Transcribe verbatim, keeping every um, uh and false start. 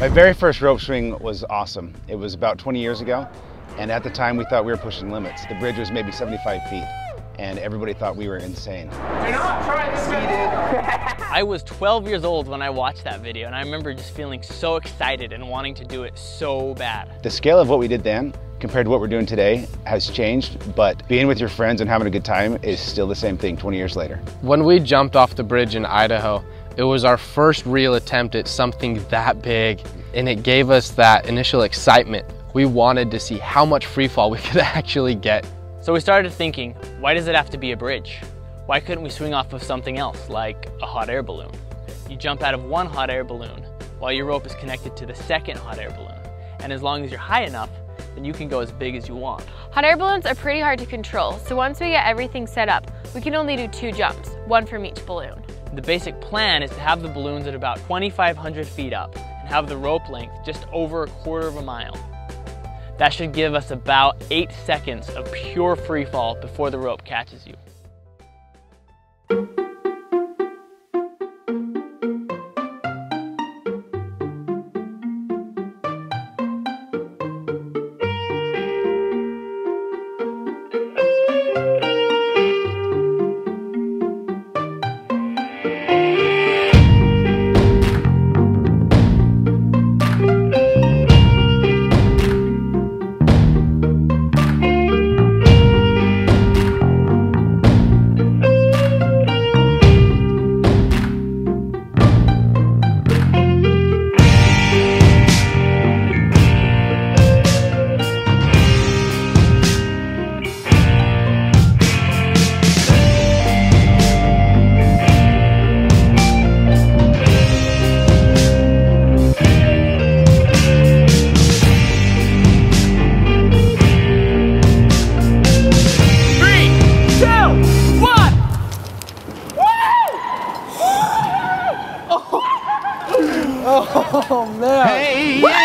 My very first rope swing was awesome. It was about twenty years ago, and at the time we thought we were pushing limits. The bridge was maybe seventy-five feet, and everybody thought we were insane. You're not trying to see it. I was twelve years old when I watched that video, and I remember just feeling so excited and wanting to do it so bad. The scale of what we did then compared to what we're doing today has changed, but being with your friends and having a good time is still the same thing twenty years later. When we jumped off the bridge in Idaho, it was our first real attempt at something that big, and it gave us that initial excitement. We wanted to see how much free fall we could actually get. So we started thinking, why does it have to be a bridge? Why couldn't we swing off of something else, like a hot air balloon? You jump out of one hot air balloon while your rope is connected to the second hot air balloon, and as long as you're high enough, then you can go as big as you want. Hot air balloons are pretty hard to control, so once we get everything set up, we can only do two jumps, one from each balloon. The basic plan is to have the balloons at about twenty-five hundred feet up and have the rope length just over a quarter of a mile. That should give us about eight seconds of pure free fall before the rope catches you. Oh man! Hey!